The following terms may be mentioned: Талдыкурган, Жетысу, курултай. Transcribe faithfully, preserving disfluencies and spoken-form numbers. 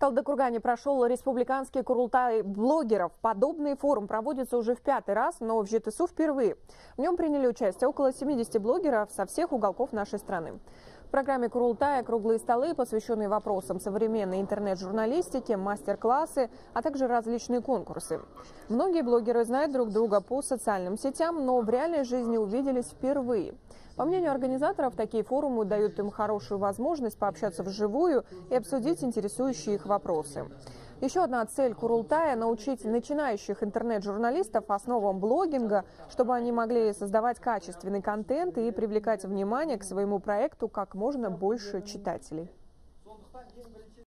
Талдыкургане прошел республиканский курултай блогеров. Подобный форум проводится уже в пятый раз, но в Жетысу впервые. В нем приняли участие около семидесяти блогеров со всех уголков нашей страны. В программе курултая круглые столы, посвященные вопросам современной интернет-журналистики, мастер-классы, а также различные конкурсы. Многие блогеры знают друг друга по социальным сетям, но в реальной жизни увиделись впервые. По мнению организаторов, такие форумы дают им хорошую возможность пообщаться вживую и обсудить интересующие их вопросы. Еще одна цель курултая – научить начинающих интернет-журналистов основам блогинга, чтобы они могли создавать качественный контент и привлекать внимание к своему проекту как можно больше читателей.